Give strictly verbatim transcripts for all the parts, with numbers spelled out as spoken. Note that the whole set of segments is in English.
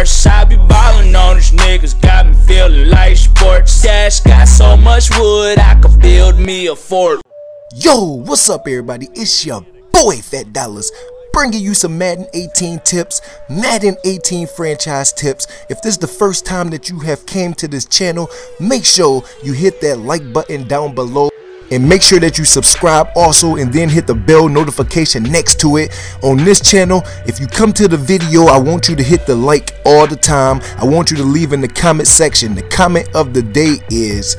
remorse. I be ballin' on these niggas, got me feelin' like sports. Dash got so much wood, I could build me a fort. Yo, what's up everybody, it's your boy Fat Dollars, bringing you some Madden eighteen tips, Madden eighteen franchise tips. If this is the first time that you have came to this channel, make sure you hit that like button down below and make sure that you subscribe also, and then hit the bell notification next to it. On this channel, if you come to the video, I want you to hit the like all the time. I want you to leave in the comment section. The comment of the day is,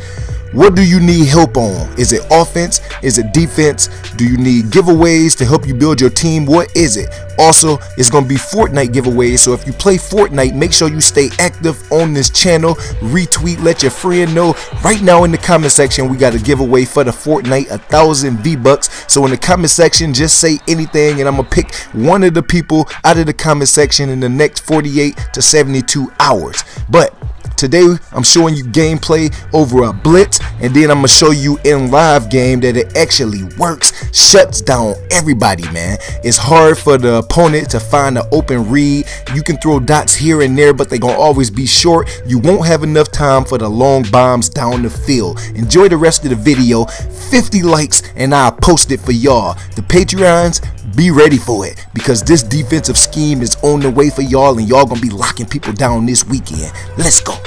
what do you need help on? Is it offense? Is it defense? Do you need giveaways to help you build your team? What is it? Also, it's going to be Fortnite giveaways, so if you play Fortnite, make sure you stay active on this channel. Retweet, let your friend know. Right now in the comment section, we got a giveaway for the Fortnite, a thousand V bucks. So in the comment section, just say anything, and I'm going to pick one of the people out of the comment section in the next forty-eight to seventy-two hours. But today, I'm showing you gameplay over a blitz, and then I'm going to show you in live game that it actually works, shuts down everybody, man. It's hard for the opponent to find an open read. You can throw dots here and there, but they're going to always be short. You won't have enough time for the long bombs down the field. Enjoy the rest of the video, fifty likes, and I'll post it for y'all. The Patreons, be ready for it, because this defensive scheme is on the way for y'all, and y'all gonna be locking people down this weekend. Let's go.